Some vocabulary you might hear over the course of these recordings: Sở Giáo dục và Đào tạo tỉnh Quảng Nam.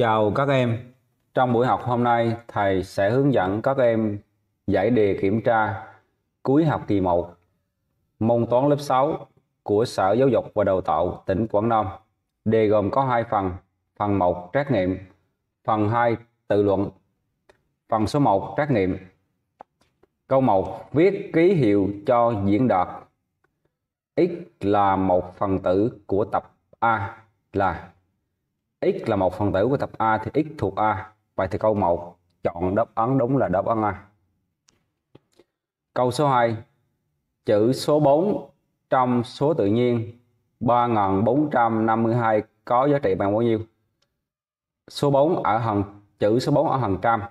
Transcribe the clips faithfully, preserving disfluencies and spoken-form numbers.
Chào các em. Trong buổi học hôm nay, thầy sẽ hướng dẫn các em giải đề kiểm tra cuối học kỳ một môn toán lớp sáu của Sở Giáo dục và Đào tạo tỉnh Quảng Nam. Đề gồm có hai phần, phần một trắc nghiệm, phần hai tự luận. Phần số một trắc nghiệm. Câu một, viết ký hiệu cho diễn đạt x là một phần tử của tập A là x là một phần tử của tập A thì x thuộc A. Vậy thì câu một chọn đáp án đúng là đáp án A. Câu số hai, chữ số bốn trong số tự nhiên ba nghìn bốn trăm năm mươi hai có giá trị bằng bao nhiêu? Số bốn ở hàng chữ số bốn ở hàng trăm.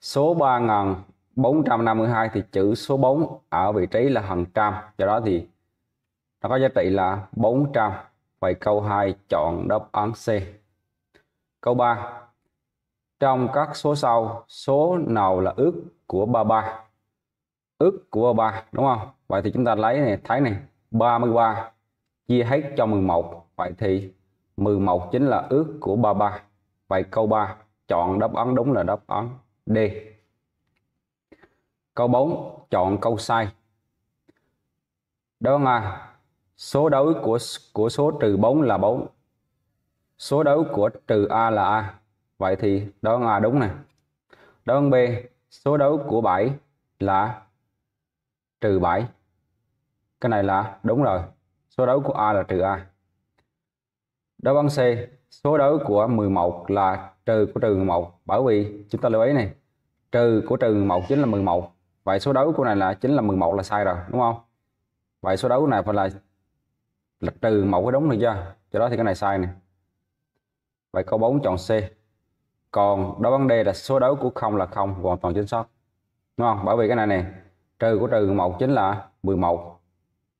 Số ba nghìn bốn trăm năm mươi hai thì chữ số bốn ở vị trí là hàng trăm, do đó thì nó có giá trị là bốn trăm. Vậy câu hai chọn đáp án C. Câu ba, trong các số sau, số nào là ước của ba mươi ba? Ước của ba mươi ba đúng không? Vậy thì chúng ta lấy này, thấy này, ba mươi ba chia hết cho mười một. Vậy thì mười một chính là ước của ba mươi ba. Vậy câu ba chọn đáp án đúng là đáp án D. Câu bốn chọn câu sai. Đáp án A, số đối của của số trừ bốn là bốn. Số đối của trừ A là A. Vậy thì đáp án A đúng nè. Đáp án B, số đối của bảy là trừ bảy. Cái này là đúng rồi. Số đối của A là trừ A. Đáp án C, số đối của mười một là trừ của trừ mười một. Bởi vì chúng ta lưu ý này, trừ của trừ mười một chính là mười một. Vậy số đối của này là chính là mười một là sai rồi, đúng không? Vậy số đối này phải là là trừ mẫu cái đúng rồi chưa? Cho đó thì cái này sai nè. Vậy câu bốn chọn C. Còn đáp án D là số đối của không là không, hoàn toàn chính xác. Đúng không? Bởi vì cái này nè, trừ của trừ một chính là mười một.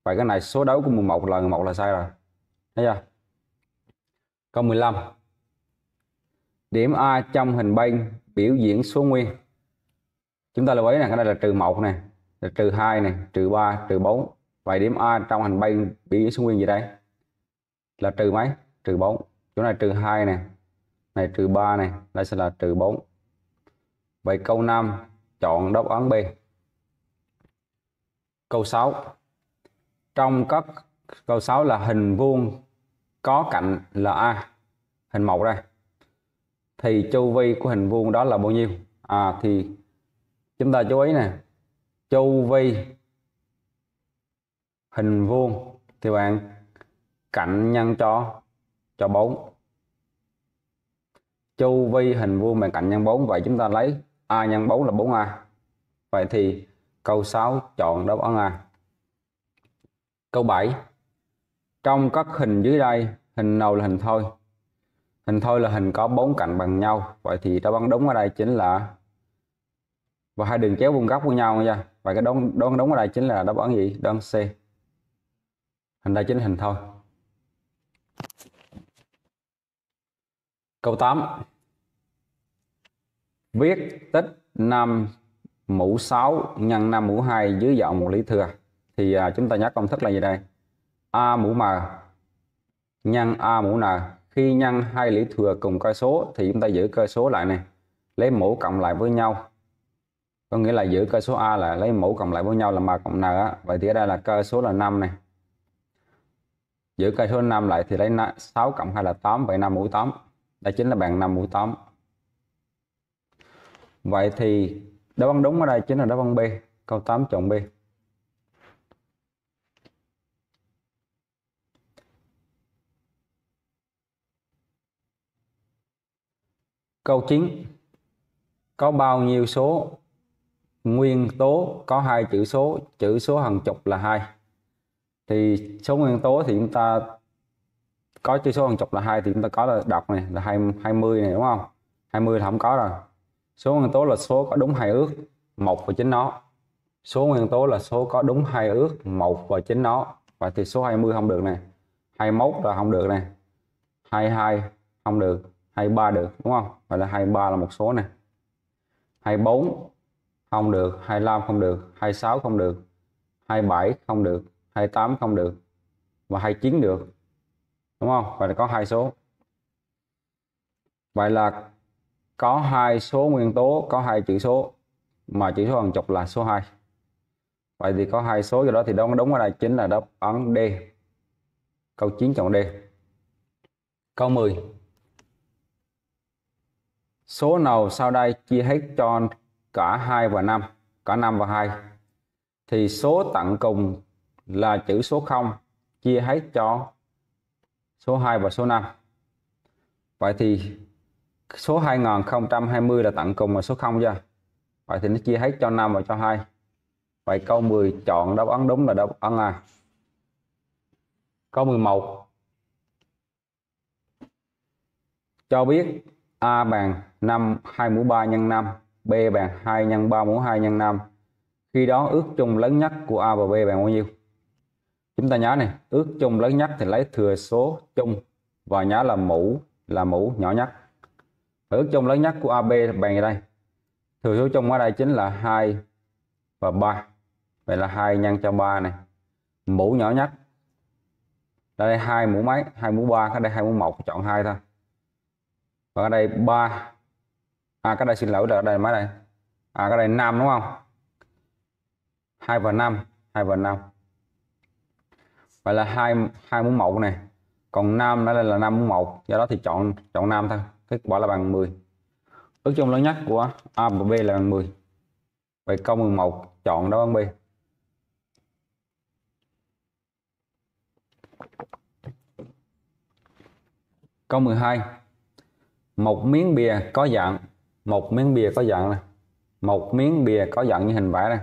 Vậy cái này số đối của mười một là mười một là sai rồi. Thấy chưa? Câu mười lăm. Điểm A trong hình bên biểu diễn số nguyên. Chúng ta lưu ý nè, cái này là trừ một nè, là trừ hai nè, trừ ba, trừ bốn. Vậy điểm A trong hành bay biểu diễn số nguyên gì đây? Là trừ mấy? Trừ bốn. Chỗ này trừ hai nè, này trừ ba này, đây sẽ là trừ bốn. Vậy câu năm chọn đáp án B. Câu sáu. Trong các câu sáu là hình vuông có cạnh là A. Hình một đây. Thì chu vi của hình vuông đó là bao nhiêu? À thì chúng ta chú ý nè. Chu vi hình vuông thì bạn cạnh nhân cho cho bốn. Chu vi hình vuông bằng cạnh nhân bốn, vậy chúng ta lấy A nhân bốn là bốn A. Vậy thì câu sáu chọn đáp án A. Câu bảy. Trong các hình dưới đây, hình nào là hình thôi? Hình thôi là hình có bốn cạnh bằng nhau. Vậy thì đáp án đúng ở đây chính là và hai đường chéo vuông góc với nhau nha. Vậy cái đúng đúng đúng ở đây chính là đáp án gì? Đáp án C. Hình đây chính hình thôi. Câu tám. Viết tích năm mũ sáu nhân năm mũ hai dưới dạng một lý thừa. Thì chúng ta nhắc công thức là gì đây? A mũ M nhân A mũ N. Khi nhân hai lý thừa cùng cơ số thì chúng ta giữ cơ số lại này, lấy mũ cộng lại với nhau. Có nghĩa là giữ cơ số A là lấy mũ cộng lại với nhau là M cộng N á. Vậy thì ở đây là cơ số là năm này. Giữ cây số năm lại thì lấy sáu cộng hai là tám. Vậy năm mũ tám. Đây chính là bằng năm mũ tám. Vậy thì đáp án đúng ở đây chính là đáp án B. Câu tám chọn B. Câu chín. Có bao nhiêu số nguyên tố có hai chữ số, chữ số hàng chục là hai? Thì số nguyên tố thì chúng ta có chữ số hàng chục là hai thì chúng ta có là đọc này là hai mươi này đúng không? hai mươi là không có rồi. Số nguyên tố là số có đúng hai ước, một và chính nó. Số nguyên tố là số có đúng hai ước, một và chính nó. Vậy thì số hai mươi không được này. hai mươi mốt là không được này. hai mươi hai không được, hai mươi ba được đúng không? Vậy là hai mươi ba là một số này. hai mươi bốn không được, hai mươi lăm không được, hai mươi sáu không được, hai mươi bảy không được, hai mươi tám không được và hai mươi chín được. Đúng không? Vậy là có hai số. Vậy là có hai số nguyên tố, có hai chữ số mà chữ số hàng chục là số hai. Vậy thì có hai số, do đó thì đúng, đúng ở đây chính là đáp án D. Câu chín chọn D. Câu mười. Số nào sau đây chia hết cho cả hai và năm, cả năm và hai? Thì số tận cùng là chữ số không chia hết cho số hai và số năm. Vậy thì số hai nghìn không trăm hai mươi là tận cùng là số không chưa? Vậy thì nó chia hết cho năm và cho hai. Vậy câu mười chọn đáp án đúng là đáp án A. Câu mười một. Cho biết A bằng năm hai mũ ba nhân năm, B bằng hai nhân ba mũ hai nhân năm. Khi đó ước chung lớn nhất của A và B bằng bao nhiêu? Chúng ta nhớ này, ước chung lớn nhất thì lấy thừa số chung và nhớ là mũ là mũ nhỏ nhất. Và ước chung lớn nhất của a bê bằng gì đây? Thừa số chung ở đây chính là hai và ba. Vậy là hai nhân cho ba này. Mũ nhỏ nhất. Đây hai mũ mấy? hai mũ ba, cái đây hai mũ một, chọn hai thôi. Và ở đây ba. À cái đây xin lỗi, ở đây mấy đây? À cái đây năm đúng không? hai và năm, hai và năm. Vậy là hai hai mũ một này. Còn năm ở đây là năm mũ một, do đó thì chọn chọn năm thôi. Kết quả là bằng mười. Ước chung lớn nhất của A và B là bằng mười. Vậy câu mười một chọn đáp án B. Câu mười hai. Một miếng bìa có dạng, một miếng bìa có dạng này. Một miếng bìa có dạng như hình vẽ này.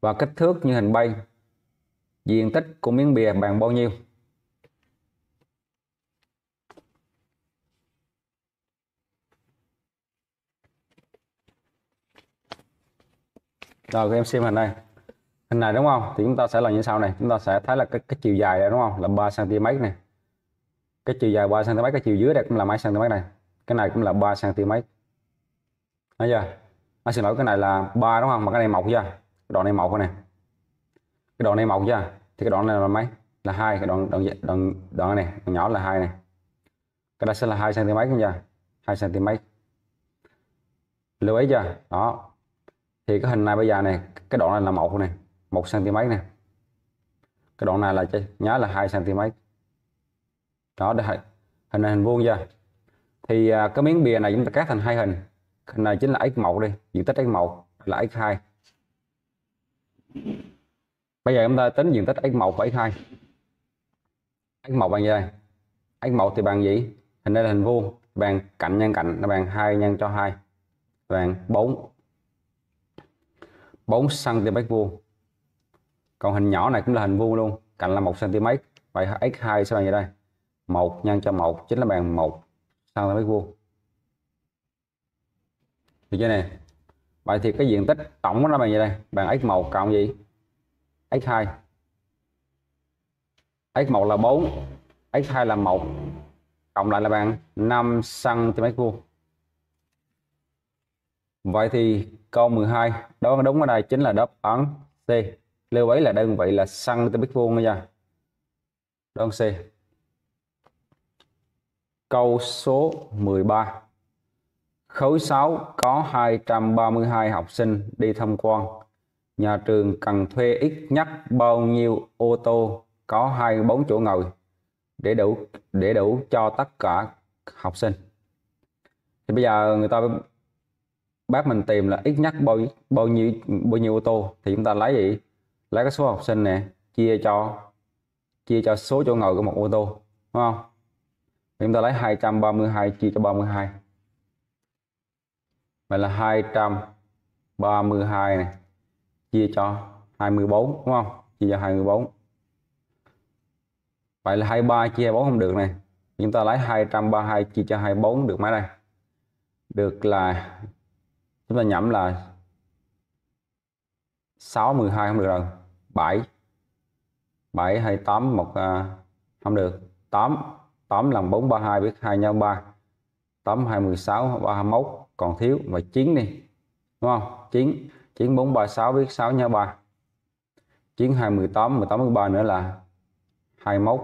Và kích thước như hình bay. Diện tích của miếng bìa bằng bao nhiêu? Rồi các em xem hình này, hình này đúng không? Thì chúng ta sẽ làm như sau này, chúng ta sẽ thấy là cái, cái chiều dài này đúng không? Là ba xăng ti mét này, cái chiều dài ba xăng ti mét, cái chiều dưới đây cũng là mấy xăng ti mét này, cái này cũng là ba xăng ti mét, thấy chưa? À, xin lỗi, cái này là ba đúng không? Mà cái này một chưa? Đoạn này một này, cái đoạn này một chưa? Thì cái đoạn này là mấy? Là hai, cái đoạn đoạn đoạn đoạn này đoạn nhỏ là hai này, cái đây sẽ là hai xăng ti mét không chưa? hai xăng ti mét, lưu ý chưa? Đó. Thì cái hình này bây giờ này, cái đoạn này là một này, một xăng ti mét này. Cái đoạn này là nhớ là hai xăng ti mét. Đó, đây, hình này hình vuông chưa? Thì cái miếng bìa này chúng ta cắt thành hai hình. Hình này chính là ích một đi, diện tích ích một là ích hai. Bây giờ chúng ta tính diện tích ích một và ích hai. ích một bằng gì đây? ích một thì bằng gì? Hình đây là hình vuông, bằng cạnh nhân cạnh, nó bằng hai nhân cho hai, bằng bốn. bốn xăng ti mét vuông. Còn hình nhỏ này cũng là hình vuông luôn, cạnh là một xăng ti mét. Vậy ích hai sẽ bằng gì đây? một nhân cho một chính là bằng một xăng ti mét vuông. Được chưa này? Vậy thì cái diện tích tổng nó bằng gì đây? Bằng ích một cộng gì? ích hai. ích một là bốn, ích hai là một, cộng lại là bằng năm xăng ti mét vuông. Vậy thì câu mười hai đó đúng ở đây chính là đáp án C. Lưu ý là đơn vị là cm vuông nha. Đáp án C. Câu số mười ba. Khối sáu có hai trăm ba mươi hai học sinh đi tham quan. Nhà trường cần thuê ít nhất bao nhiêu ô tô có hai mươi bốn chỗ ngồi để đủ để đủ cho tất cả học sinh. Thì bây giờ người ta bác mình tìm là ít nhất bao bao nhiêu bao nhiêu ô tô, thì chúng ta lấy gì? Lấy cái số học sinh nè chia cho chia cho số chỗ ngồi của một ô tô, đúng không? Thì chúng ta lấy hai trăm ba mươi hai chia cho ba mươi hai. Vậy là hai trăm ba mươi hai này chia cho hai mươi bốn, đúng không? Chia cho hai mươi bốn. Vậy là hai mươi ba chia hai mươi bốn không được này. Thì chúng ta lấy hai trăm ba mươi hai chia cho hai mươi bốn được mấy đây? Được là chúng ta nhẩm là sáu, mười hai không được rồi, bảy, bảy hay tám, một không được, tám, tám làm bốn, ba, hai biết hai nhân ba, tám, hai, mười sáu, ba, hai mươi mốt còn thiếu, và chín đi, đúng không? chín, chín, bốn, ba, sáu biết sáu nhân ba, chín, hai, mười tám, mười tám, mười ba nữa là hai mươi mốt,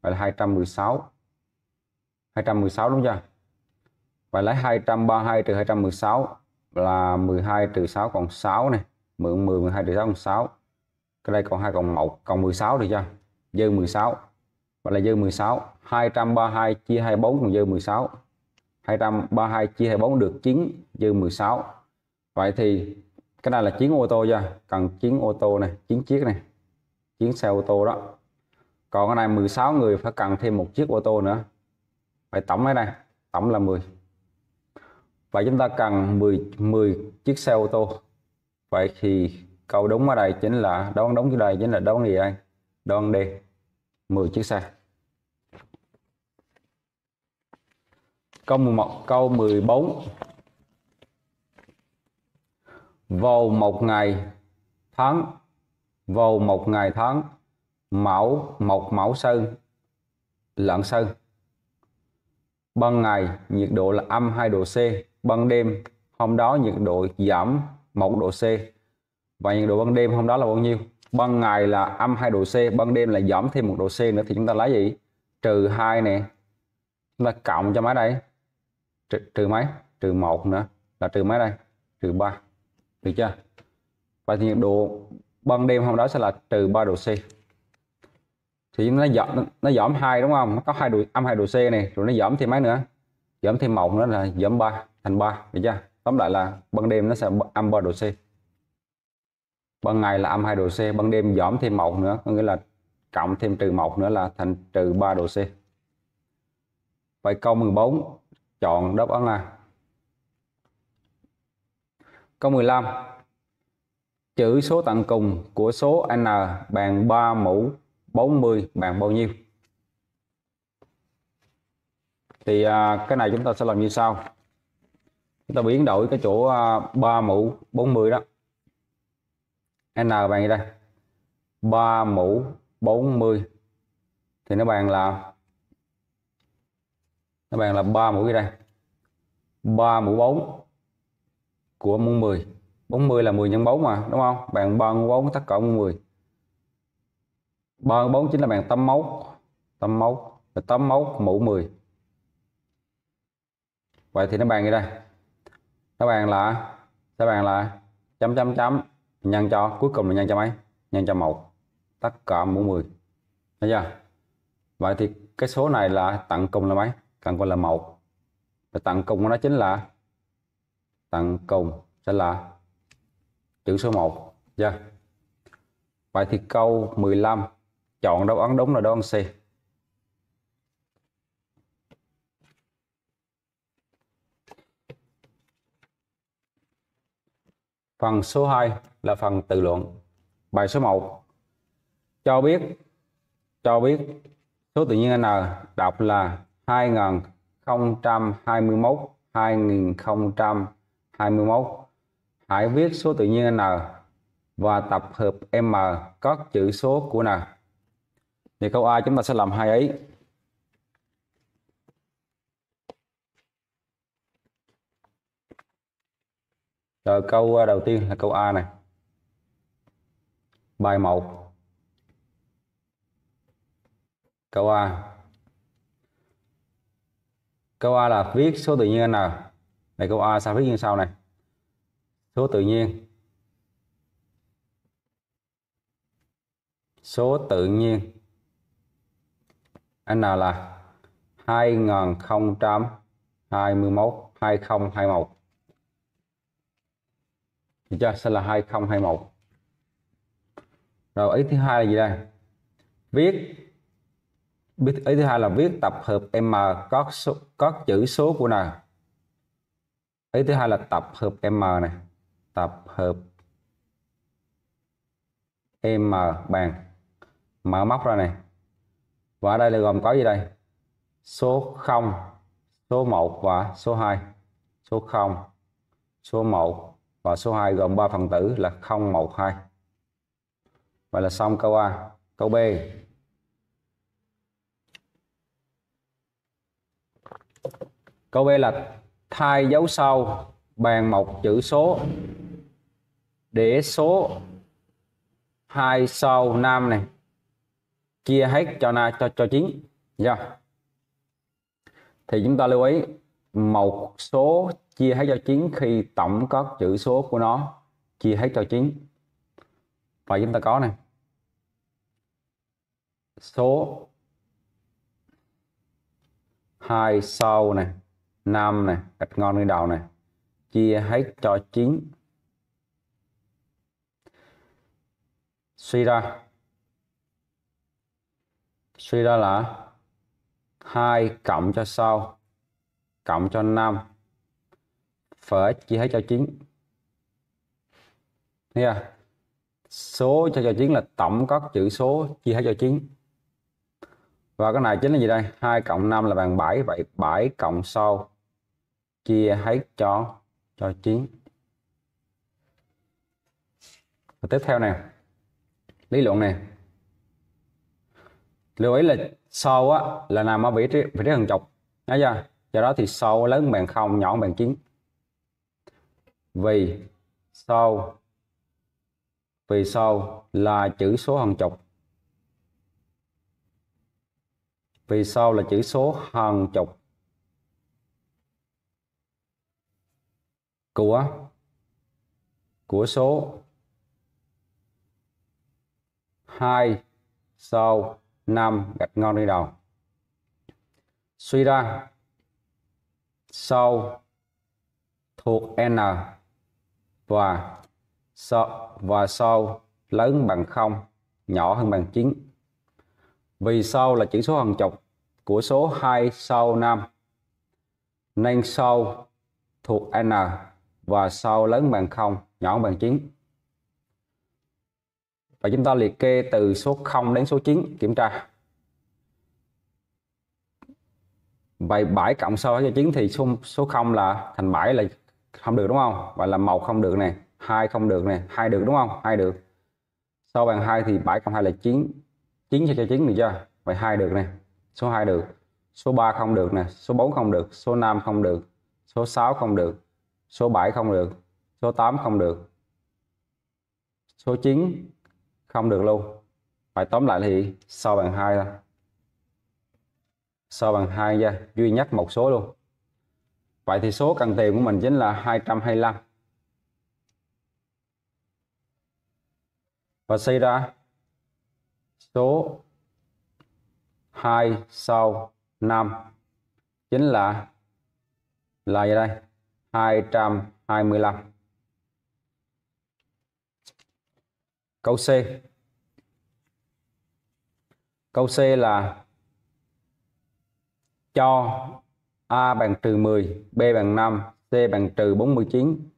vậy là hai trăm mười sáu, hai trăm mười sáu đúng chưa? Phải lấy hai trăm ba mươi hai trừ hai trăm mười sáu là mười hai trừ sáu còn sáu này, mười, mười, mười hai trừ sáu còn sáu. Cái đây còn hai còn một, còn mười sáu được chưa? Dư mười sáu. Và là dư mười sáu, hai trăm ba mươi hai chia hai mươi bốn còn dư mười sáu. hai trăm ba mươi hai chia hai mươi bốn được chín, dư mười sáu. Vậy thì cái này là chuyến ô tô chưa? Cần chuyến ô tô này, chuyến chiếc này, chuyến xe ô tô đó. Còn cái này mười sáu người phải cần thêm một chiếc ô tô nữa. Vậy tổng cái này, tổng là mười. Vậy chúng ta cần mười, mười chiếc xe ô tô. Vậy thì câu đúng ở đây chính là đón đúng ở đây chính là đón gì anh? Đón D, mười chiếc xe. Câu mười một, câu mười bốn. Vào một ngày tháng, vào một ngày tháng, mẫu một mẫu sơn lợn sơn. Ban ngày nhiệt độ là âm hai độ C, ban đêm hôm đó nhiệt độ giảm một độ C. Và nhiệt độ ban đêm hôm đó là bao nhiêu? Ban ngày là âm hai độ C, ban đêm là giảm thêm một độ C nữa thì chúng ta lấy gì? Trừ hai nè. Chúng ta cộng cho mấy đây? Tr trừ mấy? Trừ một nữa là trừ mấy đây? Trừ ba. Được chưa? Và nhiệt độ ban đêm hôm đó sẽ là trừ ba độ C. Thì nó giảm, nó giảm hai đúng không? Nó có hai độ âm hai độ C này, rồi nó giảm thêm mấy nữa? Giảm thêm một nữa là giảm ba, thành ba, được chưa? Tóm lại là ban đêm nó sẽ âm ba độ C. Ban ngày là âm hai độ C, ban đêm giảm thêm một nữa, có nghĩa là cộng thêm trừ một nữa là thành trừ ba độ C. Vậy câu mười bốn chọn đáp án A. Câu mười lăm. Chữ số tận cùng của số N bằng ba mũ bốn mươi bằng bao nhiêu? Thì à, cái này chúng ta sẽ làm như sau. Chúng ta biến đổi cái chỗ à, ba mũ bốn mươi đó. N bằng gì đây? ba mũ bốn mươi. Thì nó bằng là nó bằng là ba mũ gì đây? ba mũ bốn của mũ mười. bốn mươi là mười nhân bốn mà, đúng không? Bằng ba mũ bốn tất cả mũ mười. ba bốn chính là bằng tám mươi mốt. tám mươi mốt là tám mươi mốt mũ mười. Vậy thì nó bằng gì đây? Nó bằng là nó bằng là chấm chấm chấm nhân cho cuối cùng là nhân cho mấy? Nhân cho một. Tất cả mũ mười. Thấy chưa? Vậy thì cái số này là tận cùng là mấy? Tận cùng là một. Và tận cùng của nó chính là tận cùng sẽ là chữ số một. Yeah. Vậy thì câu mười lăm chọn đáp án đúng là đáp án C. Phần số hai là phần tự luận. Bài số một cho biết cho biết số tự nhiên N đọc là hai nghìn không trăm hai mươi mốt hai nghìn không trăm hai mươi mốt. Hãy viết số tự nhiên N và tập hợp M các chữ số của N. Thì câu A chúng ta sẽ làm hai ý. Rồi câu đầu tiên là câu A này. Bài một. Câu A. Câu A là viết số tự nhiên N. Này câu A sao viết như sau này. Số tự nhiên. Số tự nhiên N là hai nghìn không trăm hai mươi mốt hai nghìn không trăm hai mươi mốt. Thì cho sẽ là hai nghìn không trăm hai mươi mốt. Rồi ý thứ hai là gì đây? Viết biết ý thứ hai là viết tập hợp M các số các chữ số của N. Ý thứ hai là tập hợp M này. Tập hợp M bằng mở móc ra này. Và ở đây là gồm có gì đây? Số không, số một và số hai. Số không, số một và số hai gồm ba phần tử là không, một, hai. Vậy là xong câu A. Câu B. Câu B là thay dấu sau bằng một chữ số để số hai sau năm này chia hết cho na cho cho chín. Dạ. Thì chúng ta lưu ý một số chia hết cho chín khi tổng các chữ số của nó chia hết cho chín. Và chúng ta có này, số hai sau này, năm này, gạch ngon lên đầu này, chia hết cho chín. Suy ra, suy ra là hai cộng cho sau cộng cho năm phẩy chia hết cho chín. Thấy chưa? Số cho cho chín là tổng các chữ số chia hết cho chín. Và cái này chính là gì đây? hai cộng năm là bằng bảy, vậy bảy cộng sau chia hết cho cho chín. Và tiếp theo này, lý luận này. Lưu ý là sau á là nằm ở vị trí vị trí hàng chục. Nhớ chưa? Do đó thì sau lớn bằng không, nhỏ bằng chín. Vì sau vì sau là chữ số hàng chục. Vì sau là chữ số hàng chục của của số hai sau năm gạch ngon đi đầu. Suy ra sau thuộc n và sau, và sau lớn bằng không, nhỏ hơn bằng chín. Vì sau là chữ số hàng chục của số hai sau năm nên sau thuộc n và sau lớn bằng không, nhỏ hơn bằng chín. Và chúng ta liệt kê từ số không đến số chín, kiểm tra. Vậy bảy cộng sau cho chín thì số, số không là thành bảy là không được đúng không? Vậy là một không được này, hai không được này, hai được đúng không? hai được. Sau bằng hai thì bảy cộng hai là chín. chín cho chín được chưa? Vậy hai được này, số hai được. Số ba không được nè, số bốn không được, số năm không được, số sáu không được, số bảy không được, số tám không được. Số chín không được luôn. Phải tóm lại thì sau bằng hai thôi. Sau bằng hai nha, duy nhất một số luôn. Vậy thì số cần tìm của mình chính là hai trăm hai mươi lăm. Và suy ra số hai sau năm chính là là gì đây? hai trăm hai mươi lăm. Câu C. Câu C là cho A bằng trừ mười, B bằng năm, C bằng trừ bốn mươi chín.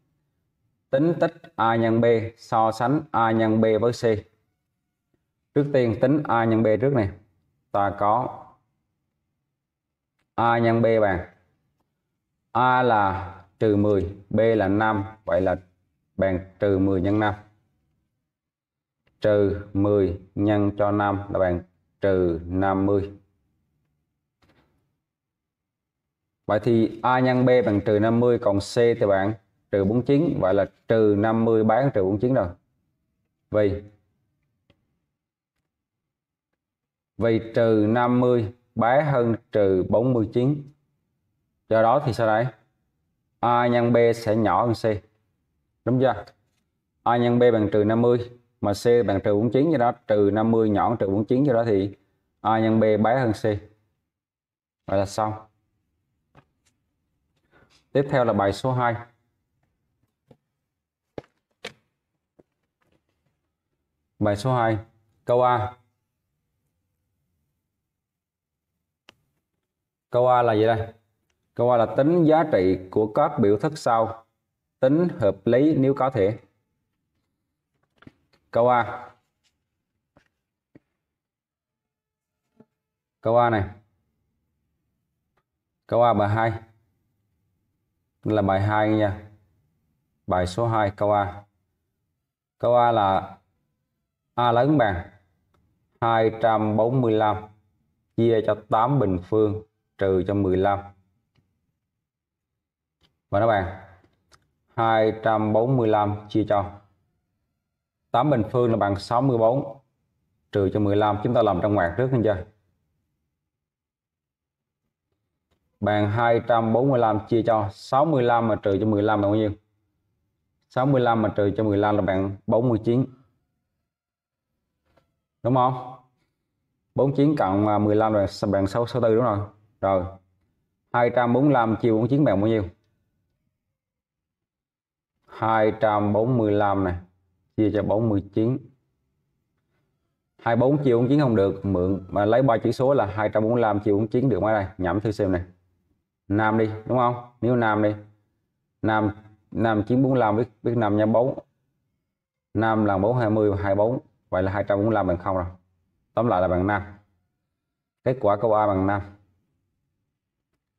Tính tích A nhân B, so sánh A nhân B với C. Trước tiên tính A nhân B trước này. Ta có A nhân B bằng A là trừ mười, B là năm, vậy là bằng trừ mười nhân năm. Trừ mười nhân cho năm là bằng trừ năm mươi. Vậy thì A nhân B bằng trừ năm mươi, còn C thì bạn trừ bốn mươi chín, vậy là trừ năm mươi bán trừ bốn mươi chín rồi. Vì Vì trừ năm mươi bé hơn trừ bốn mươi chín. Do đó thì sao đây? A nhân B sẽ nhỏ hơn C. Đúng chưa? A nhân B bằng trừ năm mươi, mà C bằng trừ bốn mươi chín, do đó trừ năm mươi nhỏ hơn trừ bốn mươi chín, do đó thì A nhân B bé hơn C. Vậy là xong. Tiếp theo là bài số hai. Bài số hai, câu A. Câu A là gì đây? Câu A là tính giá trị của các biểu thức sau, tính hợp lý nếu có thể. Câu A. Câu A này. Câu A bài hai. Là bài hai nha. Bài số hai câu A. Câu A là A lớn bằng hai trăm bốn mươi lăm chia cho tám bình phương trừ cho mười lăm. Và nó bằng hai trăm bốn mươi lăm chia cho tám bình phương là bằng sáu mươi bốn trừ cho mười lăm. Chúng ta làm trong ngoặc trước, anh chưa? Bằng hai trăm bốn mươi lăm chia cho sáu mươi lăm mà trừ cho mười lăm là bao nhiêu? sáu mươi lăm mà trừ cho mười lăm là bằng bốn mươi chín. Đúng không? bốn mươi chín cộng mười lăm là bằng sáu mươi tư, đúng rồi. Rồi. hai trăm bốn mươi lăm chia bốn mươi chín bằng bao nhiêu? hai trăm bốn mươi lăm này chia cho bốn mươi chín. hai mươi bốn chia bốn mươi chín không được, mượn mà lấy ba chữ số là hai trăm bốn mươi lăm chia bốn mươi chín được mấy đây? Nhẩm thử xem này. Nam đi, đúng không? Nếu Nam đi. Nam Nam chín bốn lăm biết biết Nam nhân bốn. Nam là bốn hai mươi hai mươi bốn, vậy là hai trăm bốn mươi lăm bằng không rồi. Tóm lại là bằng năm. Kết quả câu A bằng năm.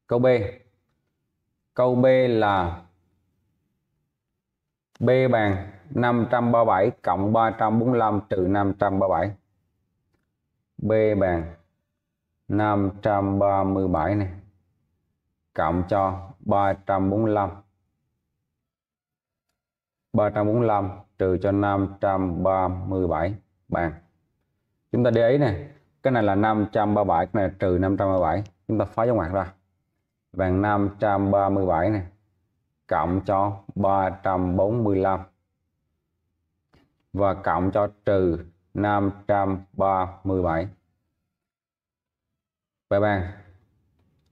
Câu B. Câu B là B bằng năm trăm ba mươi bảy cộng ba trăm bốn mươi lăm trừ năm trăm ba mươi bảy. B bằng năm trăm ba mươi bảy này cộng cho ba trăm bốn mươi lăm. ba trăm bốn mươi lăm trừ cho năm trăm ba mươi bảy bằng. Chúng ta để ý này, cái này là năm trăm ba mươi bảy, cái này trừ năm trăm ba mươi bảy, chúng ta phá dấu ngoặc ra. Bằng năm trăm ba mươi bảy này cộng cho ba trăm bốn mươi lăm và cộng cho trừ năm trăm ba mươi bảy. Vậy bằng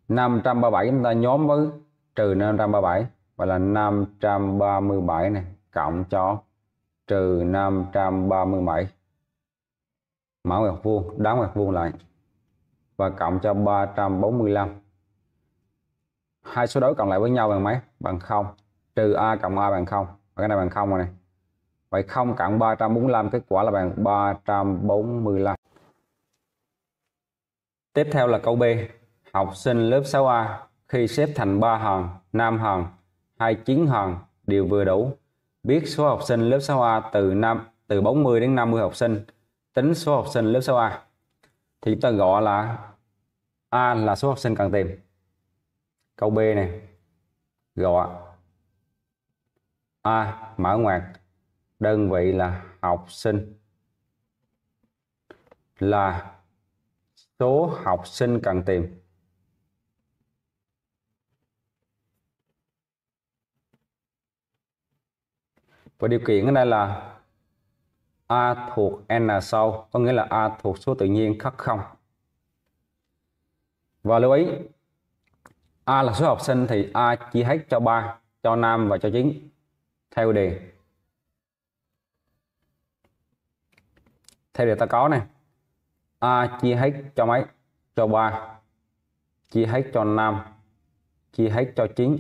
năm trăm ba mươi bảy chúng ta nhóm với trừ năm trăm ba mươi bảy, vậy là năm trăm ba mươi bảy này cộng cho trừ năm trăm ba mươi bảy. Mở ngoặc vuông, đóng ngoặc vuông lại và cộng cho ba trăm bốn mươi lăm. Hai số đối cộng lại với nhau bằng mấy? Bằng không. Trừ A cộng A bằng không. Cái này bằng không rồi này. Vậy không cộng ba trăm bốn mươi lăm, kết quả là bằng ba trăm bốn mươi lăm. Tiếp theo là câu B. Học sinh lớp sáu A khi xếp thành ba hàng, năm hàng, hai mươi chín hàng đều vừa đủ. Biết số học sinh lớp sáu A từ năm từ bốn mươi đến năm mươi học sinh, tính số học sinh lớp sáu A. Thì chúng ta gọi là A là số học sinh cần tìm. Câu B này gọi A, mở ngoặc, đơn vị là học sinh, là số học sinh cần tìm. Và điều kiện ở đây là A thuộc N sau, có nghĩa là A thuộc số tự nhiên khác không. Và lưu ý, A là số học sinh thì A chia hết cho ba, cho năm và cho chín theo đề. Theo đề ta có này, A chia hết cho mấy? Cho ba, chia hết cho năm, chia hết cho chín.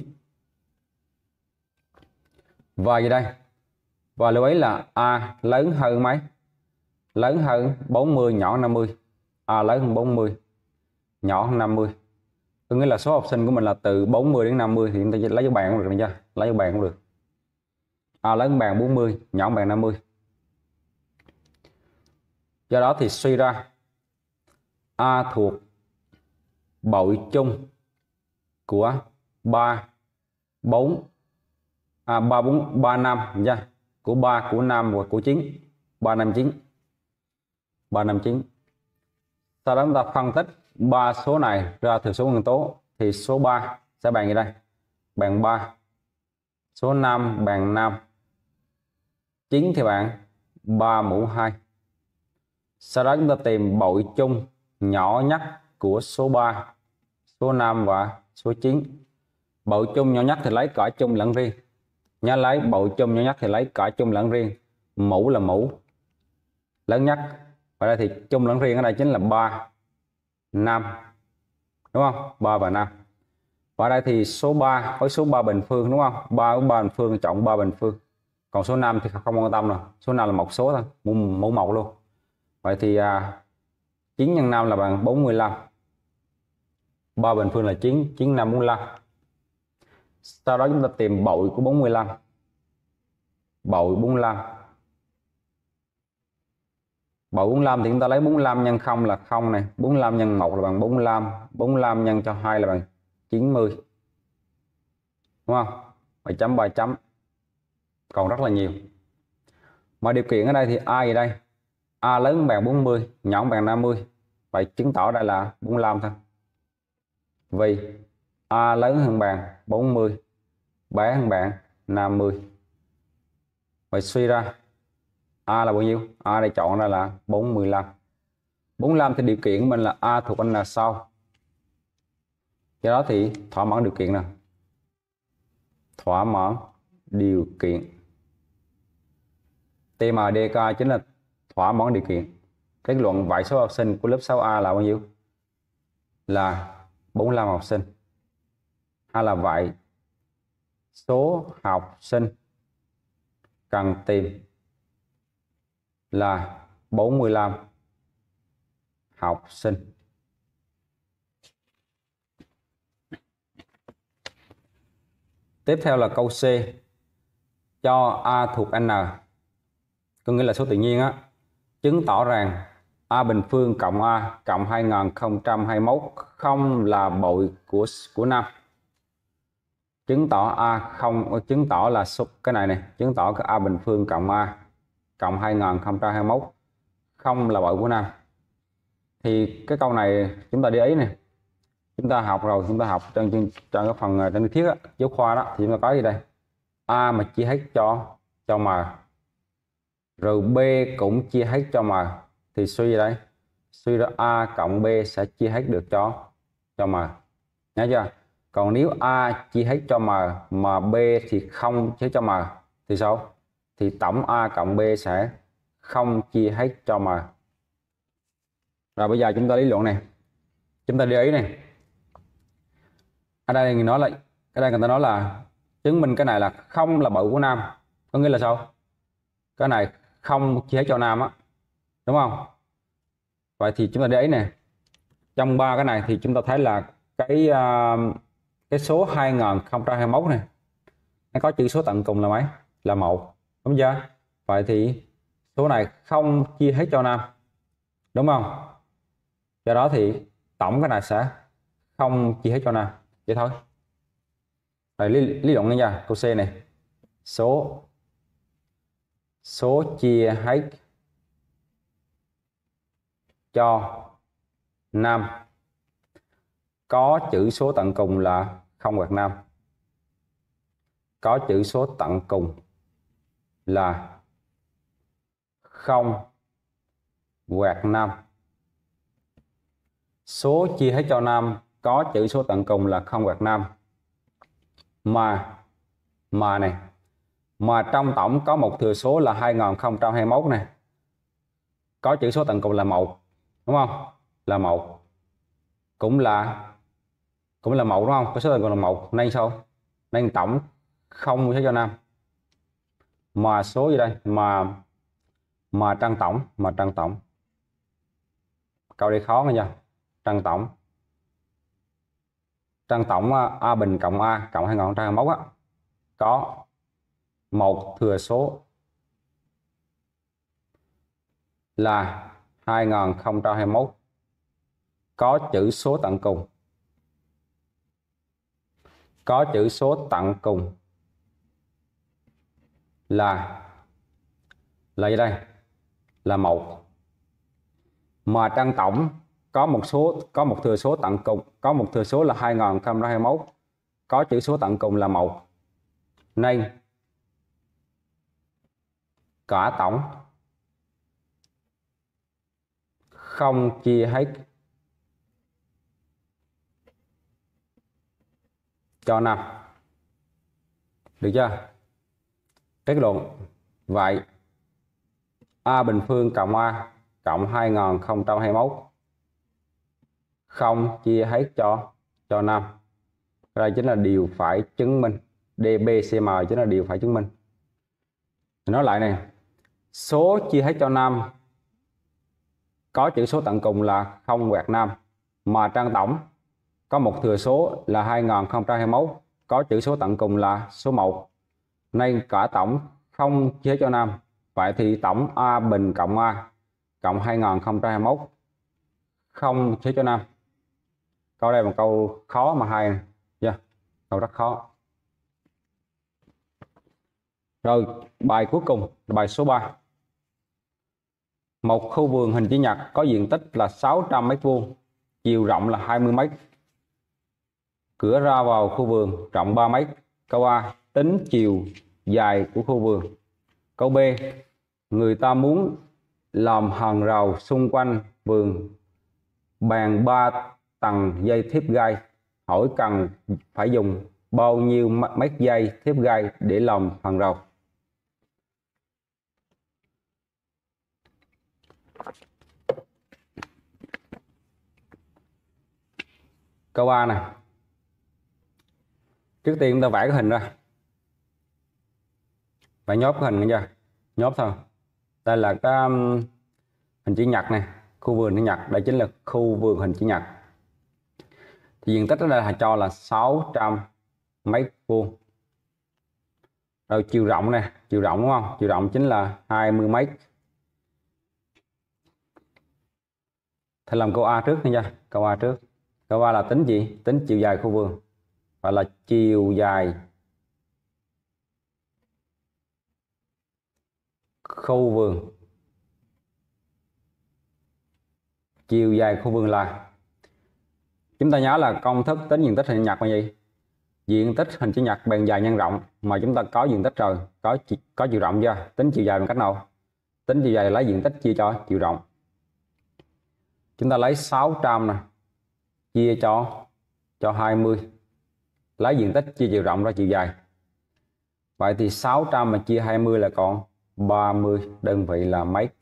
Và gì đây? Và lưu ý là A lớn hơn mấy? Lớn hơn bốn mươi, nhỏ hơn năm mươi. A lớn hơn bốn mươi, nhỏ hơn năm mươi. Có nghĩa là số học sinh của mình là từ bốn mươi đến năm mươi, thì chúng ta lấy dấu bàn cũng được, được chưa? Lấy dấu bàn cũng được. A lớn bằng bốn mươi, nhỏ bằng năm mươi. Do đó thì suy ra A thuộc bội chung của ba, bốn, à, ba, bốn, ba, năm, nha. Của ba, của năm và của chín. ba, năm, chín. ba, năm, chín. Sau đó chúng ta phân tích ba số này ra thừa số nguyên tố, thì số ba sẽ bằng gì đây? Bằng ba. Số năm bằng năm. chín thì bằng ba mũ hai. Sau đó chúng ta tìm bội chung nhỏ nhất của số ba, số năm và số chín. Bội chung nhỏ nhất thì lấy cả chung lẫn riêng. Nhớ lấy bội chung nhỏ nhất thì lấy cả chung lẫn riêng. Mũ là mũ lớn nhất. Và đây thì chung lẫn riêng ở đây chính là ba, năm. Đúng không? ba và năm. Và đây thì số ba với số ba bình phương, đúng không? ba với ba bình phương, chọn ba bình phương. Còn số năm thì không quan tâm rồi. Số năm là một số thôi, mũ, mũ mộc luôn. Vậy thì à, chín nhân năm là bằng bốn mươi lăm. ba bình phương là chín, chín năm bốn mươi lăm. Sau đó chúng ta tìm bội của bốn mươi lăm. Bội bốn mươi lăm. Bội bốn mươi lăm thì chúng ta lấy bốn mươi lăm nhân không là không này, bốn mươi lăm nhân một là bằng bốn mươi lăm, bốn mươi lăm nhân cho hai là bằng chín mươi. Đúng không? Bài chấm bài chấm. Còn rất là nhiều. Mà điều kiện ở đây thì A gì đây? A lớn bằng bốn mươi, nhỏ bằng năm mươi. Vậy chứng tỏ đây là bốn mươi lăm thôi. Vì A lớn hơn bàn bốn mươi, bé hơn bàn năm mươi. Vậy suy ra A là bao nhiêu? A để chọn ra là bốn mươi lăm. bốn mươi lăm thì điều kiện của mình là A thuộc anh là sau. Do đó thì thỏa mãn điều kiện nào? Thỏa mãn điều kiện. tê em đê ca chính là thỏa mãn điều kiện. Kết luận vậy số học sinh của lớp sáu A là bao nhiêu? Là bốn mươi lăm học sinh. Hay là vậy số học sinh cần tìm là bốn mươi lăm học sinh. Tiếp theo là câu C, cho A thuộc N, có nghĩa là số tự nhiên á, chứng tỏ rằng A bình phương cộng A cộng hai nghìn không trăm hai mươi mốt không là bội của của năm. Chứng tỏ A không, chứng tỏ là số cái này này, chứng tỏ cái A bình phương cộng A cộng hai nghìn không trăm hai mươi mốt không là bội của năm. Thì cái câu này chúng ta để ý này, chúng ta học rồi, chúng ta học trong trong, trong cái phần trong lý thuyết giáo khoa đó, thì chúng ta có gì đây? A mà chia hết cho cho M, rồi B cũng chia hết cho M, thì suy ra đây, suy ra A cộng B sẽ chia hết được cho cho M, nhớ chưa? Còn nếu A chia hết cho M mà B thì không chia cho M thì sao? Thì tổng A cộng B sẽ không chia hết cho M. Rồi bây giờ chúng ta lý luận này, chúng ta để ý này, ở đây người nói là cái đây người ta nói là chứng minh cái này là không là bội của nam, có nghĩa là sao? Cái này không chia cho nam á, đúng không? Vậy thì chúng ta để ý này, trong ba cái này thì chúng ta thấy là cái cái số hai nghìn không trăm hai mươi mốt này nó có chữ số tận cùng là mấy? Là một, đúng chưa? Vậy thì số này không chia hết cho nam, đúng không? Do đó thì tổng cái này sẽ không chia hết cho nam, vậy thôi. Rồi lý, lý luận này nha, câu C này, số số chia hết cho nam có chữ số tận cùng là không hoặc nam, có chữ số tận cùng là không hoặc nam. Số chia hết cho nam có chữ số tận cùng là không hoặc nam, mà mà này, mà trong tổng có một thừa số là hai nghìn không trăm hai mươi mốt này, có chữ số tận cùng là một, đúng không? Là một, cũng là cũng là một, đúng không? Có số tận cùng là một, nên sao? Nên tổng không chia hết cho nam. Mà số gì đây? Mà mà trong tổng, mà trong tổng. Câu đây khó nha. Trong tổng, trong tổng A bình cộng A cộng hai nghìn không trăm hai mươi mốt á, có một thừa số là hai nghìn không trăm hai mươi mốt có chữ số tận cùng, có chữ số tận cùng là là gì đây? Là một, mà trong tổng có một số có một thừa số tận cùng, có một thừa số là hai nghìn không trăm hai mươi mốt có chữ số tận cùng là một, nên cả tổng không chia hết cho năm, được chưa? Kết luận vậy A bình phương cộng A cộng hai nghìn không trăm hai mươi mốt không chia hết cho cho năm. Đây chính là điều phải chứng minh, đê bê xê em chính là điều phải chứng minh. Nói lại này, số chia hết cho năm có chữ số tận cùng là không hoặc năm, mà trong tổng có một thừa số là hai nghìn không trăm hai mươi mốt có chữ số tận cùng là số một, nên cả tổng không chia hết cho năm. Vậy thì tổng A bình cộng A cộng hai nghìn không trăm hai mươi mốt không chia hết cho năm. Câu đây là một câu khó mà hay nè, yeah, câu rất khó. Rồi bài cuối cùng là bài số ba. Một khu vườn hình chữ nhật có diện tích là sáu trăm mét vuông, chiều rộng là hai mươi mét, Cửa ra vào khu vườn rộng ba mét. Câu A, tính chiều dài của khu vườn. Câu B, người ta muốn làm hàng rào xung quanh vườn bằng ba tầng dây thép gai. Hỏi cần phải dùng bao nhiêu mét dây thép gai để làm hàng rào. Câu A này. Trước tiên chúng ta vẽ cái hình ra. Vẽ nhóp cái hình ra. Nhóp thôi. Đây là cái hình chữ nhật này. Khu vườn hình nhật. Đây chính là khu vườn hình chữ nhật. Thì diện tích ở đây là cho là sáu trăm mét vuông. Rồi chiều rộng này. Chiều rộng đúng không? Chiều rộng chính là hai mươi mét. Thì làm câu A trước nha. Câu A trước. Câu A là tính gì? Tính chiều dài khu vườn. Và là chiều dài khu vườn. Chiều dài khu vườn là, chúng ta nhớ là công thức tính diện tích hình nhật là gì? Diện tích hình chữ nhật bằng dài nhân rộng. Mà chúng ta có diện tích rồi, có có chiều rộng chưa? Tính chiều dài bằng cách nào? Tính chiều dài lấy diện tích chia cho chiều rộng. Chúng ta lấy sáu trăm này chia cho cho hai mươi. Lấy diện tích chia chiều rộng ra chiều dài. Vậy thì sáu trăm mà chia hai mươi là còn ba mươi, đơn vị là mét.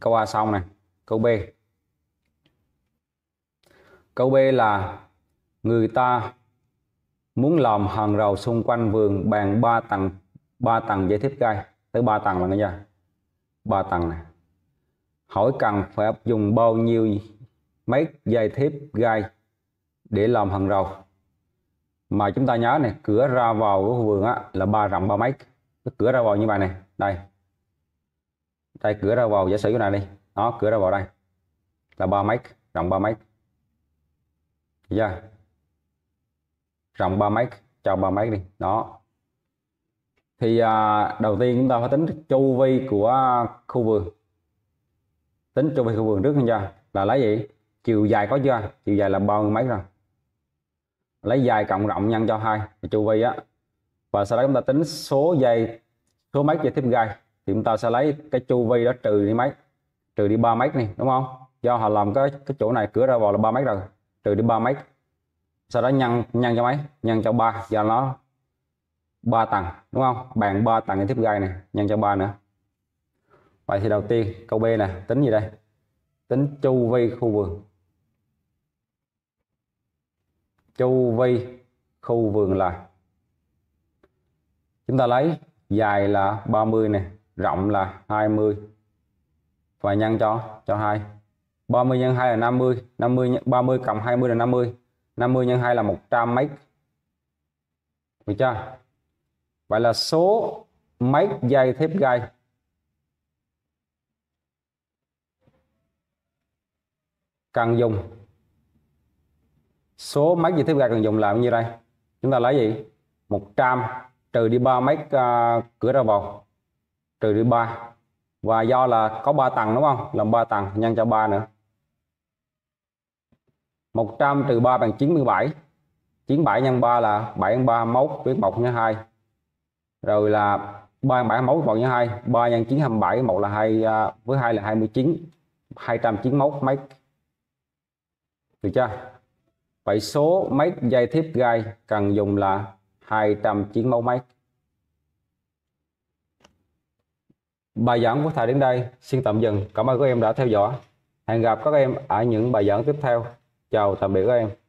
Câu A xong này. Câu B. Câu B là người ta muốn làm hàng rào xung quanh vườn bằng ba tầng, ba tầng dây thép gai, tới ba tầng là nghe chưa? ba tầng này. Hỏi cần phải dùng bao nhiêu mét dây thép gai để làm hàng rào. Mà chúng ta nhớ này, cửa ra vào của khu vườn á là ba rộng ba mét. Cái cửa ra vào như vậy này, đây. Đây cửa ra vào giả sử cái này đi. Đó, cửa ra vào đây. Là ba mét, rộng ba mét. Được chưa? Rộng ba mét, cho ba mét đi. Đó. Thì à, đầu tiên chúng ta phải tính chu vi của khu vườn. Tính chu vi khu vườn trước nha. Là lấy gì? Chiều dài có chưa? Chiều dài là bao nhiêu mấy rồi? Lấy dài cộng rộng nhân cho hai chu vi á. Và sau đó chúng ta tính số dây, số mét dây thép gai. Thì chúng ta sẽ lấy cái chu vi đó trừ đi mấy? Trừ đi ba mét này, đúng không? Do họ làm cái cái chỗ này cửa ra vào là ba mét rồi, trừ đi ba mét. Sau đó nhân nhân cho mấy? Nhân cho ba, do nó ba tầng, đúng không? Bằng ba tầng dây thép gai này, nhân cho ba nữa. Vậy thì đầu tiên câu B nè, tính gì đây? Tính chu vi khu vườn. Chu vi khu vườn là chúng ta lấy dài là ba mươi này, rộng là hai mươi và nhân cho cho hai. ba mươi nhân hai là năm mươi, năm mươi ba mươi cộng hai mươi là năm mươi, năm mươi nhân hai là một trăm mét. Được chưa? Vậy là số mét dây thép gai. Cần dùng số mét dây thép gai cần dùng là như đây. Chúng ta lấy gì? một trăm trừ đi ba mét uh, cửa ra vào, trừ đi ba. Và do là có ba tầng đúng không? Làm ba tầng nhân cho ba nữa. một trăm trừ ba bằng chín mươi bảy. chín mươi bảy nhân ba là bảy nhân ba mốt với một nhân hai. Rồi là ba nhân bảy mốt với một nhân hai, ba nhân chín hai mươi bảy, một là hai uh, với hai là hai mươi chín. hai trăm chín mươi mốt mét. Được chưa? Vậy số mét dây thép gai cần dùng là hai trăm chín mươi mốt mét. Bài giảng của thầy đến đây xin tạm dừng. Cảm ơn các em đã theo dõi. Hẹn gặp các em ở những bài giảng tiếp theo. Chào tạm biệt các em.